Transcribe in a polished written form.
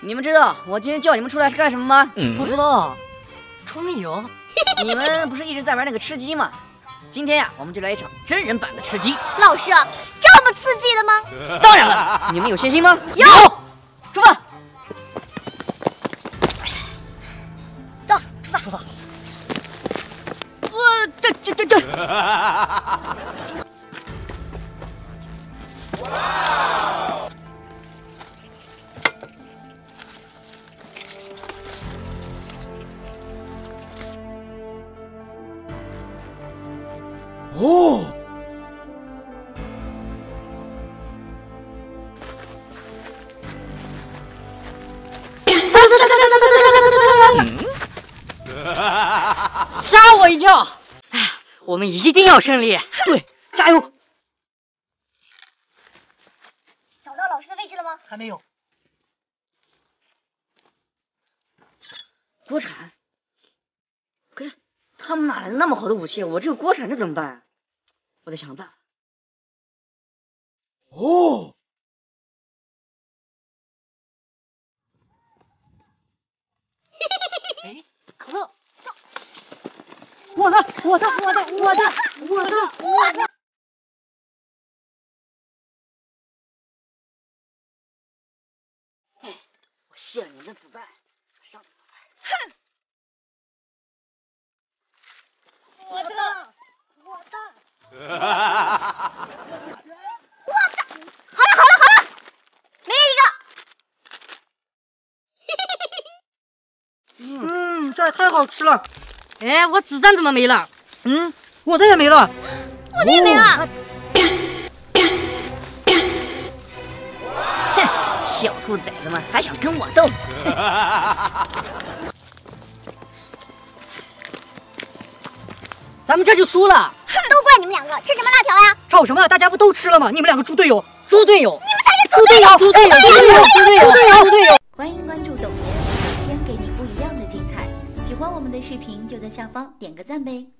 你们知道我今天叫你们出来是干什么吗？不知道。冲米油。你们不是一直在玩那个吃鸡吗？今天呀，我们就来一场真人版的吃鸡。老师，这么刺激的吗？当然了。你们有信心吗？有。出发。走，出发。出发。我这。哇！ 哦，吓我一跳！哎，我们一定要胜利！对，加油！找到老师的位置了吗？还没有。锅铲？可是他们哪来那么好的武器？我这个锅铲这怎么办啊？ 我得想办法。哦，哎，可乐，我的。哎，我卸了你的子弹，上你玩。哼，我的。 好了，没有一个。这也太好吃了。哎，我子弹怎么没了？我的也没了。我的也没了。哼，小兔崽子们还想跟我斗？咱们这就输了。 都怪你们两个，吃什么辣条呀？吵什么？大家不都吃了吗？你们两个猪队友，猪队友！你们才是猪队友！欢迎关注抖爷，每天给你不一样的精彩。喜欢我们的视频就在下方点个赞呗。